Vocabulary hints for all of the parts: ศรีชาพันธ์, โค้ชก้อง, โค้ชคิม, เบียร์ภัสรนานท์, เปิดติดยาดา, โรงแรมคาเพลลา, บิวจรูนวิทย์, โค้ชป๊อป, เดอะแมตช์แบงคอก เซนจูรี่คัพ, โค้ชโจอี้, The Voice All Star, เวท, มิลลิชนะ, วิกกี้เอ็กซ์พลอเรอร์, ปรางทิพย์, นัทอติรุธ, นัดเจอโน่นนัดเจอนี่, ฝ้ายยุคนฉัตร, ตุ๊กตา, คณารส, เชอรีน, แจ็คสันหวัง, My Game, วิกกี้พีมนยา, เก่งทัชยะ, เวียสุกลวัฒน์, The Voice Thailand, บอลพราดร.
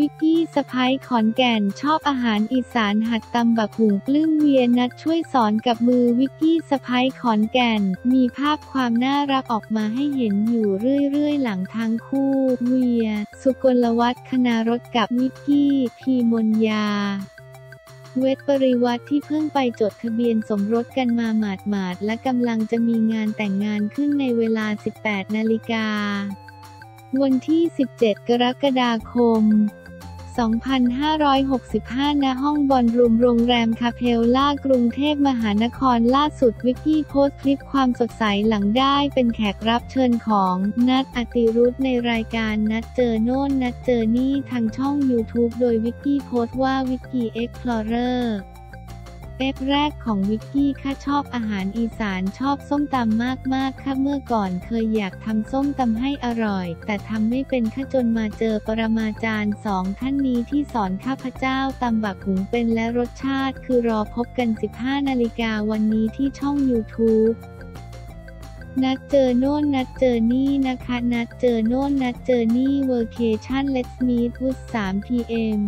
วิกกี้สะใภ้ขอนแก่นชอบอาหารอีสานหัดตำบักหุ่งปลื้มเวียนัดช่วยสอนกับมือวิกกี้สะใภ้ขอนแก่นมีภาพความน่ารักออกมาให้เห็นอยู่เรื่อยๆหลังทางคู่เวียสุกลวัฒน์คณารสกับวิกกี้พีมนยาเวทปริวัติที่เพิ่งไปจดทะเบียนสมรสกันมาหมาดๆและกำลังจะมีงานแต่งงานขึ้นในเวลา 18 นาฬิกาวันที่ 17 กรกฎาคม 2565 ณ ห้องบอลรูมโรงแรมคาเพลล่ากรุงเทพมหานครล่าสุดวิกกี้โพสต์คลิปความสดใสหลังได้เป็นแขกรับเชิญของนัทอติรุธในรายการนัดเจอโน่นนัดเจอนี่ทางช่อง YouTube โดยวิกกี้โพสต์ว่าวิกกี้เอ็กซ์พลอเรอร์เป๊ปแรกของวิกกี้ค่ะชอบอาหารอีสานชอบส้มตำมากๆค่ะเมื่อก่อนเคยอยากทำส้มตำให้อร่อยแต่ทำไม่เป็นค่ะจนมาเจอปรมาจารย์สองท่านนี้ที่สอนข้าพเจ้าตำบักหุ่งเป็นและรสชาติคือรอพบกัน 15 นาฬิกาวันนี้ที่ช่อง YouTubeนัดเจอโน่นนัดเจอนี่นะคะนัดเจอโน่นนัดเจอนี่เวอร์เคชั่นเลทส์มีทพุธ 3 PM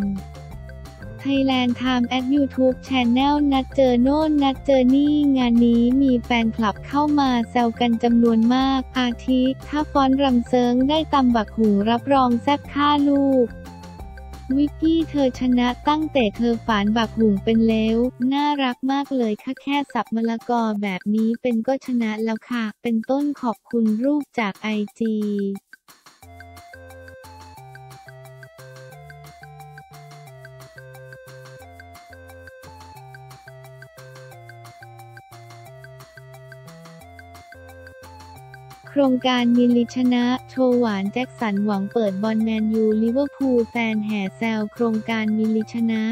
Thailand Time at YouTube Channel นัดเจอโน่นนัดเจอนี่งานนี้มีแฟนคลับเข้ามาแซวกันจำนวนมากอาทิถ้าฟ้อนรำเซิงได้ตำบักหุ่งรับรองแซ่บค่าลูกวิกกี้เธอชนะตั้งแต่เธอฝานบักหุ่งเป็นแล้วน่ารักมากเลยค่ะแค่สับมะละกอแบบนี้เป็นก็ชนะแล้วค่ะเป็นต้นขอบคุณรูปจาก IGโครงการมิลลิชนะโชว์หวานแจ็คสันหวังเปิดบอลแมนยูลิเวอร์พูลแฟนแห่แซวโครงการมิลลิชนะ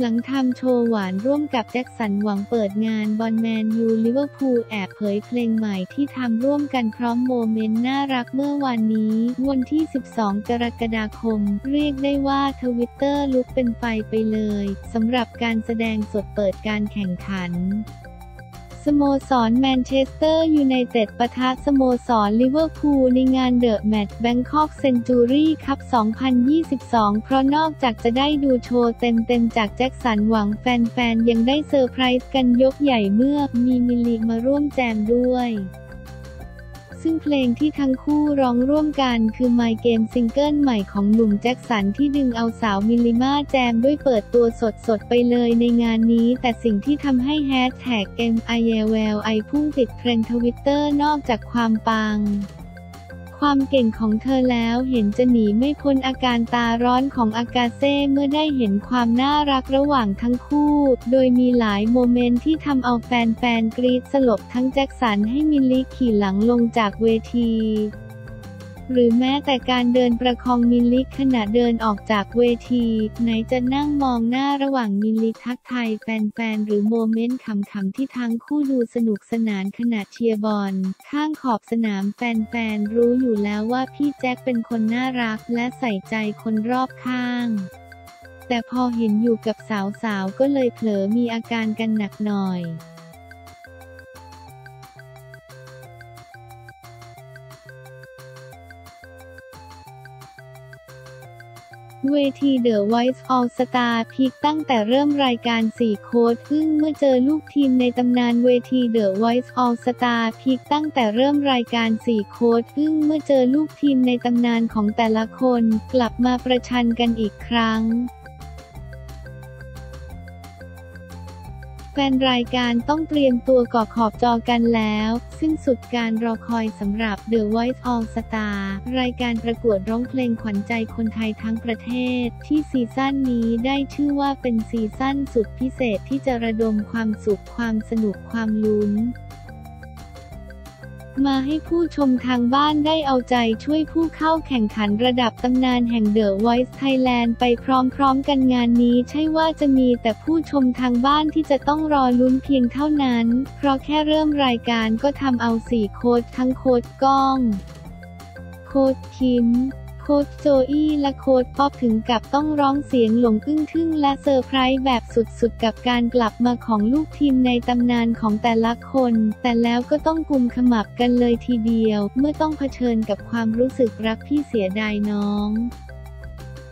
หลังทำโชว์หวานร่วมกับแจ็คสันหวังเปิดงานบอลแมนยูลิเวอร์พูลแอบเผยเพลงใหม่ที่ทำร่วมกันพร้อมโมเมนต์น่ารักเมื่อวานนี้วันที่ 12 กรกฎาคมเรียกได้ว่าทวิตเตอร์ลุกเป็นไฟไปเลยสำหรับการแสดงสดเปิดการแข่งขันสโมสรแมนเชสเตอร์ยูไนเต็ดปะทะสโมสรลิเวอร์พูลในงานเดอะแมตช์แบงคอกเซนจูรี่คัพ 2022 เพราะนอกจากจะได้ดูโชว์เต็มๆจากแจ็คสันหวังแฟนๆยังได้เซอร์ไพรส์กันยกใหญ่เมื่อมีมิลลิมาร่วมแจมด้วยซึ่งเพลงที่ทั้งคู่ร้องร่วมกันคือ My Game ซิงเกิลใหม่ของหนุ่มแจ็คสันที่ดึงเอาสาวมิลลิมาแจมด้วยเปิดตัวสดๆไปเลยในงานนี้แต่สิ่งที่ทำให้แฮชแท็ก MILI พุ่งติดเทรนด์ทวิตเตอร์นอกจากความปังความเก่งของเธอแล้วเห็นจะหนีไม่พ้นอาการตาร้อนของอากาเซ่เมื่อได้เห็นความน่ารักระหว่างทั้งคู่โดยมีหลายโมเมนต์ที่ทำเอาแฟนๆกรี๊ดสลบทั้งแจ็คสันให้มิลลิขี่หลังลงจากเวทีหรือแม้แต่การเดินประคองมิลลิขณะเดินออกจากเวทีไหนจะนั่งมองหน้าระหว่างมิลลิทักทายแฟนๆหรือโมเมนต์ขำๆที่ทั้งคู่ดูสนุกสนานขณะเชียร์บอลข้างขอบสนามแฟนๆรู้อยู่แล้วว่าพี่แจ็คเป็นคนน่ารักและใส่ใจคนรอบข้างแต่พอเห็นอยู่กับสาวๆก็เลยเผลอมีอาการกันหนักหน่อยเวที The Voice All Star พีคตั้งแต่เริ่มรายการ4โค้ชอึ้งเมื่อเจอลูกทีมในตำนานเวที The Voice All Star พีคตั้งแต่เริ่มรายการ4โค้ชอึ้งเมื่อเจอลูกทีมในตำนานของแต่ละคนกลับมาประชันกันอีกครั้งแฟนรายการต้องเตรียมตัวก่อขอบจอกันแล้วสิ้นสุดการรอคอยสำหรับ The Voice All Star รายการประกวดร้องเพลงขวัญใจคนไทยทั้งประเทศที่ซีซั่นนี้ได้ชื่อว่าเป็นซีซั่นสุดพิเศษที่จะระดมความสุขความสนุกความลุ้นมาให้ผู้ชมทางบ้านได้เอาใจช่วยผู้เข้าแข่งขันระดับตำนานแห่ง The Voice Thailand ไปพร้อมๆกันงานนี้ใช่ว่าจะมีแต่ผู้ชมทางบ้านที่จะต้องรอลุ้นเพียงเท่านั้นเพราะแค่เริ่มรายการก็ทำเอา4 โค้ชทั้งโค้ชก้องโค้ชคิม โค้ชโจอี้และโค้ชป๊อปถึงกับต้องร้องเสียงหลงอึ้งทึ่งและเซอร์ไพรส์แบบสุดๆกับการกลับมาของลูกทีมในตำนานของแต่ละคนแต่แล้วก็ต้องกุมขมับกันเลยทีเดียวเมื่อต้องเผชิญกับความรู้สึกรักพี่เสียดายน้อง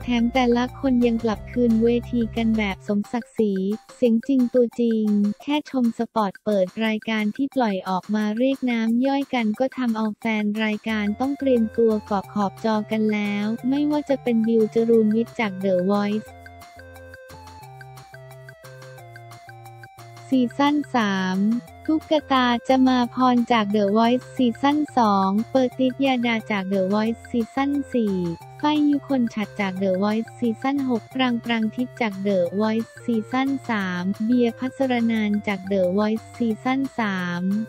แถมแต่ละคนยังกลับคืนเวทีกันแบบสมศักดิ์ศรีเสียงจริงตัวจริงแค่ชมสปอตเปิดรายการที่ปล่อยออกมาเรียกน้ำย่อยกันก็ทำเอาแฟนรายการต้องเตรียมตัวเกาะขอบจอกันแล้วไม่ว่าจะเป็นบิวจรูนวิทย์จากเดอะวอยซ์ซีซั่น 3 ตุ๊กตาจะมาพรจาก The Voice ซีซั่น 2 เปิดติดยาดาจาก The Voice ซีซั่น 4 ฝ้ายยุคนฉัตรจาก The Voice ซีซั่น 6 ปรางทิพย์จาก The Voice ซีซั่น 3 เบียร์ภัสรนานท์จาก The Voice ซีซั่น 3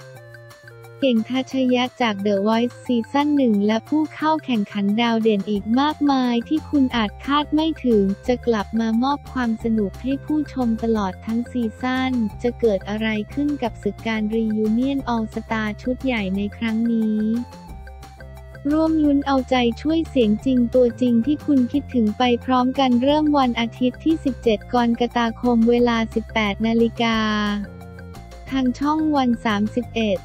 เก่งทัชยะจาก The Voice ซีซั่น 1 และผู้เข้าแข่งขันดาวเด่นอีกมากมายที่คุณอาจคาดไม่ถึงจะกลับมามอบความสนุกให้ผู้ชมตลอดทั้งซีซั่นจะเกิดอะไรขึ้นกับศึกการรียูเนียนออลสตาร์ชุดใหญ่ในครั้งนี้ร่วมลุ้นเอาใจช่วยเสียงจริงตัวจริงที่คุณคิดถึงไปพร้อมกันเริ่มวันอาทิตย์ที่ 17 กรกฎาคมเวลา 18 นาฬิกาทางช่องวัน 31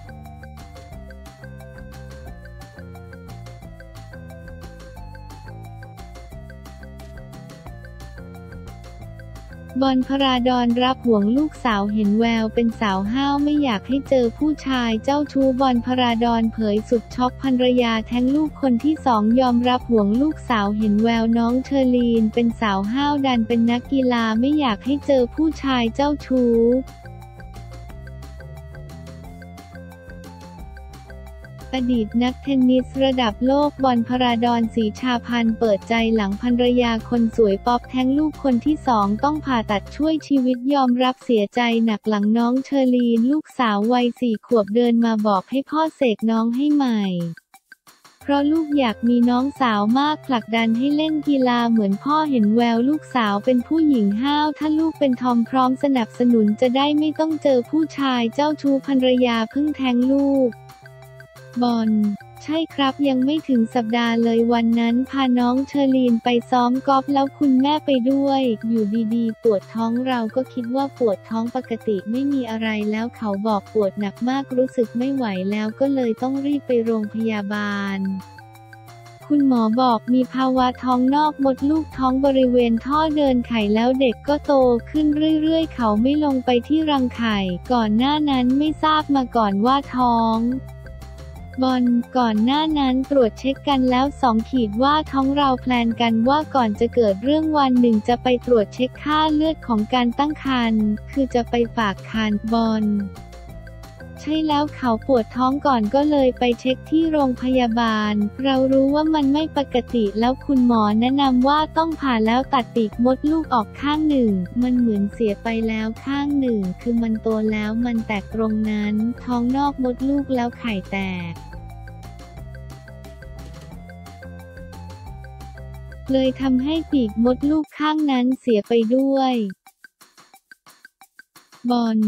บอลพราดรรับห่วงลูกสาวเห็นแววเป็นสาวห้าวไม่อยากให้เจอผู้ชายเจ้าชู้บอลพราดรเผยสุดช็อกภรรยาแท้งลูกคนที่2ยอมรับห่วงลูกสาวเห็นแววน้องเชอรีนเป็นสาวห้าวดันเป็นนักกีฬาไม่อยากให้เจอผู้ชายเจ้าชู้อดีตนักเทนนิสระดับโลกบอลพราดร ศรีชาพันธ์เปิดใจหลังภรรยาคนสวยป๊อปแท้งลูกคนที่2ต้องผ่าตัดช่วยชีวิตยอมรับเสียใจหนักหลังน้องเชอรีนลูกสาววัย4 ขวบเดินมาบอกให้พ่อเสกน้องให้ใหม่เพราะลูกอยากมีน้องสาวมากผลักดันให้เล่นกีฬาเหมือนพ่อเห็นแววลูกสาวเป็นผู้หญิงห้าวถ้าลูกเป็นทอมพร้อมสนับสนุนจะได้ไม่ต้องเจอผู้ชายเจ้าชู้ภรรยาเพิ่งแท้งลูกบอลใช่ครับยังไม่ถึงสัปดาห์เลยวันนั้นพาน้องเชอรีนไปซ้อมกอล์ฟแล้วคุณแม่ไปด้วยอยู่ดีๆปวดท้องเราก็คิดว่าปวดท้องปกติไม่มีอะไรแล้วเขาบอกปวดหนักมากรู้สึกไม่ไหวแล้วก็เลยต้องรีบไปโรงพยาบาลคุณหมอบอกมีภาวะท้องนอกมดลูกท้องบริเวณท่อเดินไข่แล้วเด็กก็โตขึ้นเรื่อยๆเขาไม่ลงไปที่รังไข่ก่อนหน้านั้นไม่ทราบมาก่อนว่าท้องบอลก่อนหน้านั้นตรวจเช็คกันแล้ว2 ขีดว่าท้องเราแพลนกันว่าก่อนจะเกิดเรื่องวันหนึ่งจะไปตรวจเช็คค่าเลือดของการตั้งครรภ์คือจะไปฝากครรภ์บอลใช่แล้วเขาปวดท้องก่อนก็เลยไปเช็คที่โรงพยาบาลเรารู้ว่ามันไม่ปกติแล้วคุณหมอแนะนำว่าต้องผ่าแล้วตัดปีกมดลูกออกข้างหนึ่งมันเหมือนเสียไปแล้วข้างหนึ่งคือมันโตแล้วมันแตกตรงนั้นท้องนอกมดลูกแล้วไข่แตกเลยทำให้ปีกมดลูกข้างนั้นเสียไปด้วยบอล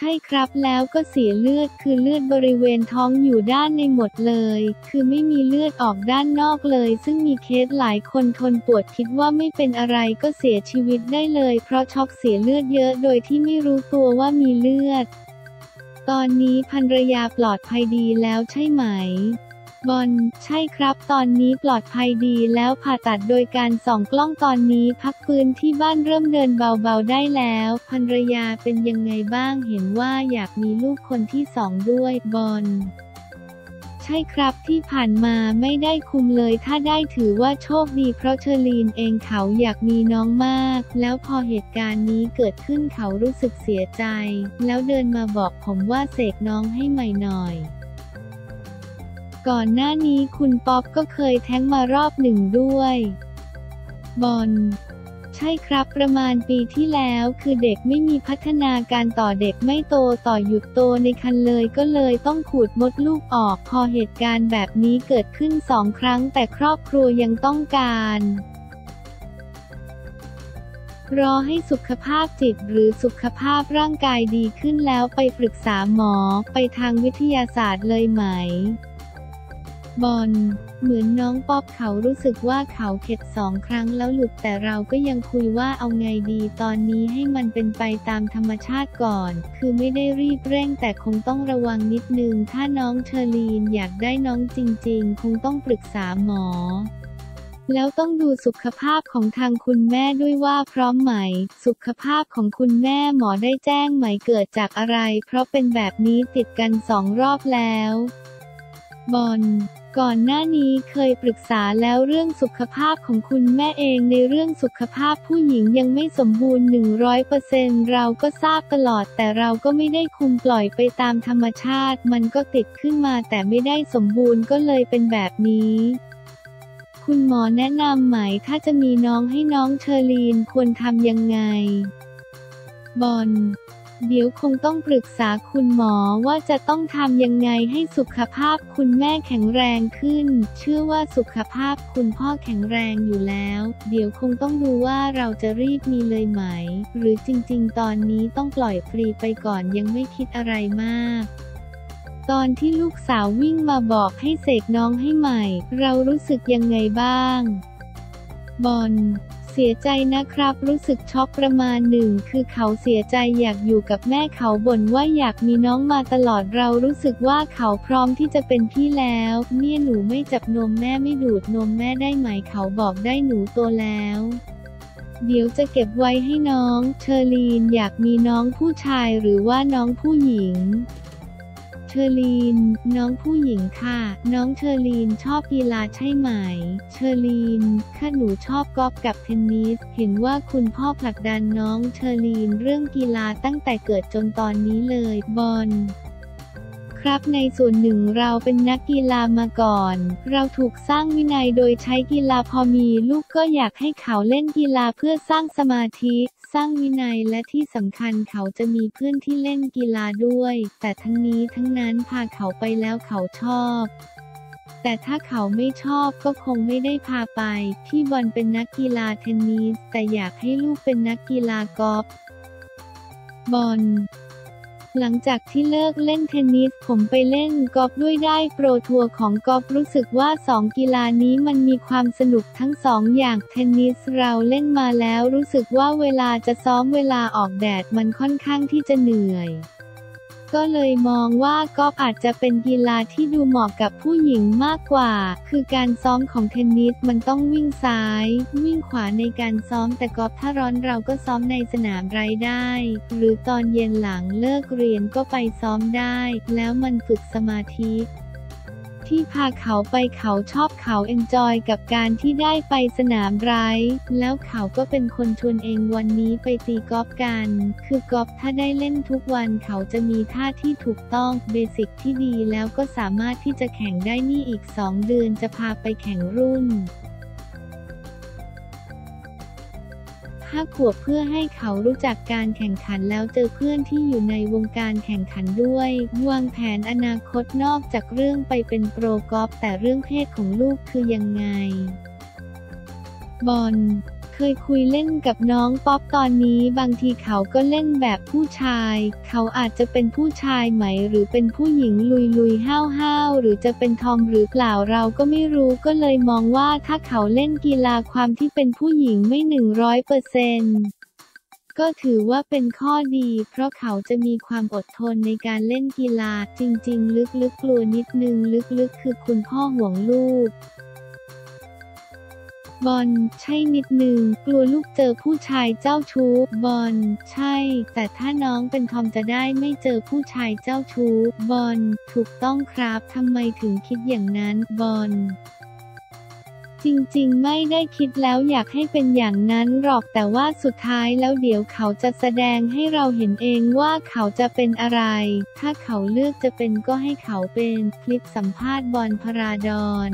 ใช่ครับแล้วก็เสียเลือดคือเลือดบริเวณท้องอยู่ด้านในหมดเลยคือไม่มีเลือดออกด้านนอกเลยซึ่งมีเคสหลายคนทนปวดคิดว่าไม่เป็นอะไรก็เสียชีวิตได้เลยเพราะช็อกเสียเลือดเยอะโดยที่ไม่รู้ตัวว่ามีเลือดตอนนี้ภรรยาปลอดภัยดีแล้วใช่ไหมบอลใช่ครับตอนนี้ปลอดภัยดีแล้วผ่าตัดโดยการส่องกล้องตอนนี้พักฟื้นที่บ้านเริ่มเดินเบาๆได้แล้วภรรยาเป็นยังไงบ้างเห็นว่าอยากมีลูกคนที่2ด้วยบอลใช่ครับที่ผ่านมาไม่ได้คุมเลยถ้าได้ถือว่าโชคดีเพราะเชอรีนเองเขาอยากมีน้องมากแล้วพอเหตุการณ์นี้เกิดขึ้นเขารู้สึกเสียใจแล้วเดินมาบอกผมว่าเสกน้องให้ใหม่หน่อยก่อนหน้านี้คุณป๊อปก็เคยแท้งมารอบหนึ่งด้วยบอลใช่ครับประมาณปีที่แล้วคือเด็กไม่มีพัฒนาการต่อเด็กไม่โตต่อหยุดโตในครรภ์เลยก็เลยต้องขูดมดลูกออกพอเหตุการณ์แบบนี้เกิดขึ้น2 ครั้งแต่ครอบครัวยังต้องการรอให้สุขภาพจิตหรือสุขภาพร่างกายดีขึ้นแล้วไปปรึกษาหมอไปทางวิทยาศาสตร์เลยไหม บอลเหมือนน้องป๊อบเขารู้สึกว่าเขาเข็ด2 ครั้งแล้วหลุดแต่เราก็ยังคุยว่าเอาไงดีตอนนี้ให้มันเป็นไปตามธรรมชาติก่อนคือไม่ได้รีบเร่งแต่คงต้องระวังนิดนึงถ้าน้องเชอรีนอยากได้น้องจริงๆคงต้องปรึกษาหมอแล้วต้องดูสุขภาพของทางคุณแม่ด้วยว่าพร้อมไหมสุขภาพของคุณแม่หมอได้แจ้งไหมเกิดจากอะไรเพราะเป็นแบบนี้ติดกัน2 รอบแล้วบอลก่อนหน้านี้เคยปรึกษาแล้วเรื่องสุขภาพของคุณแม่เองในเรื่องสุขภาพผู้หญิงยังไม่สมบูรณ์ 100% เราก็ทราบตลอดแต่เราก็ไม่ได้คุมปล่อยไปตามธรรมชาติมันก็ติดขึ้นมาแต่ไม่ได้สมบูรณ์ก็เลยเป็นแบบนี้คุณหมอแนะนำไหมถ้าจะมีน้องให้น้องเชอรีนควรทำยังไงบอลเดี๋ยวคงต้องปรึกษาคุณหมอว่าจะต้องทำยังไงให้สุขภาพคุณแม่แข็งแรงขึ้นเชื่อว่าสุขภาพคุณพ่อแข็งแรงอยู่แล้วเดี๋ยวคงต้องดูว่าเราจะรีบมีเลยไหมหรือจริงๆตอนนี้ต้องปล่อยฟรีไปก่อนยังไม่คิดอะไรมากตอนที่ลูกสาววิ่งมาบอกให้เสกน้องให้ใหม่เรารู้สึกยังไงบ้างบอลเสียใจนะครับรู้สึกช็อกประมาณ1คือเขาเสียใจอยากอยู่กับแม่เขาบ่นว่าอยากมีน้องมาตลอดเรารู้สึกว่าเขาพร้อมที่จะเป็นพี่แล้วเนี่ยหนูไม่จับนมแม่ไม่ดูดนมแม่ได้ไหมเขาบอกได้หนูโตแล้วเดี๋ยวจะเก็บไว้ให้น้องเชอรีนอยากมีน้องผู้ชายหรือว่าน้องผู้หญิงเชอรีนน้องผู้หญิงค่ะน้องเชอรีนชอบกีฬาใช่ไหมเชอรีนค่ะหนูชอบกอล์ฟกับเทนนิสเห็นว่าคุณพ่อผลักดันน้องเชอรีนเรื่องกีฬาตั้งแต่เกิดจนตอนนี้เลยบอลครับในส่วนหนึ่งเราเป็นนักกีฬามาก่อนเราถูกสร้างวินัยโดยใช้กีฬาพอมีลูกก็อยากให้เขาเล่นกีฬาเพื่อสร้างสมาธิสร้างวินัยและที่สำคัญเขาจะมีเพื่อนที่เล่นกีฬาด้วยแต่ทั้งนี้ทั้งนั้นพาเขาไปแล้วเขาชอบแต่ถ้าเขาไม่ชอบก็คงไม่ได้พาไปพี่บอลเป็นนักกีฬาเทนนิสแต่อยากให้ลูกเป็นนักกีฬากอล์ฟบอลหลังจากที่เลิกเล่นเทนนิสผมไปเล่นกอล์ฟด้วยได้โปรทัวร์ของกอล์ฟรู้สึกว่า2 กีฬานี้มันมีความสนุกทั้ง2 อย่างเทนนิสเราเล่นมาแล้วรู้สึกว่าเวลาจะซ้อมเวลาออกแดดมันค่อนข้างที่จะเหนื่อยก็เลยมองว่ากอล์ฟอาจจะเป็นกีฬาที่ดูเหมาะกับผู้หญิงมากกว่าคือการซ้อมของเทนนิสมันต้องวิ่งซ้ายวิ่งขวาในการซ้อมแต่กอล์ฟถ้าร้อนเราก็ซ้อมในสนามไร้ได้หรือตอนเย็นหลังเลิกเรียนก็ไปซ้อมได้แล้วมันฝึกสมาธิที่พาเขาไปเขาชอบเขาเอนจอยกับการที่ได้ไปสนามไร้แล้วเขาก็เป็นคนชวนเองวันนี้ไปตีกอล์ฟกันคือกอล์ฟถ้าได้เล่นทุกวันเขาจะมีท่าที่ถูกต้องเบสิกที่ดีแล้วก็สามารถที่จะแข่งได้นี่อีก2 เดือนจะพาไปแข่งรุ่น5 ขวบเพื่อให้เขารู้จักการแข่งขันแล้วเจอเพื่อนที่อยู่ในวงการแข่งขันด้วยวางแผนอนาคตนอกจากเรื่องไปเป็นโปรกอล์ฟแต่เรื่องเพศของลูกคือยังไงบอลเคยคุยเล่นกับน้องป๊อบตอนนี้บางทีเขาก็เล่นแบบผู้ชายเขาอาจจะเป็นผู้ชายไหมหรือเป็นผู้หญิงลุยห้าวหรือจะเป็นทอมหรือเปล่าเราก็ไม่รู้ก็เลยมองว่าถ้าเขาเล่นกีฬาความที่เป็นผู้หญิงไม่ 100%ก็ถือว่าเป็นข้อดีเพราะเขาจะมีความอดทนในการเล่นกีฬาจริงๆลึกๆกลัวนิดนึงลึกๆคือคุณพ่อห่วงลูกบอลใช่นิดนึงกลัวลูกเจอผู้ชายเจ้าชู้บอลใช่แต่ถ้าน้องเป็นทอมจะได้ไม่เจอผู้ชายเจ้าชู้บอลถูกต้องครับทำไมถึงคิดอย่างนั้นบอลจริงๆไม่ได้คิดแล้วอยากให้เป็นอย่างนั้นหรอกแต่ว่าสุดท้ายแล้วเดี๋ยวเขาจะแสดงให้เราเห็นเองว่าเขาจะเป็นอะไรถ้าเขาเลือกจะเป็นก็ให้เขาเป็นคลิปสัมภาษณ์บอลพราดร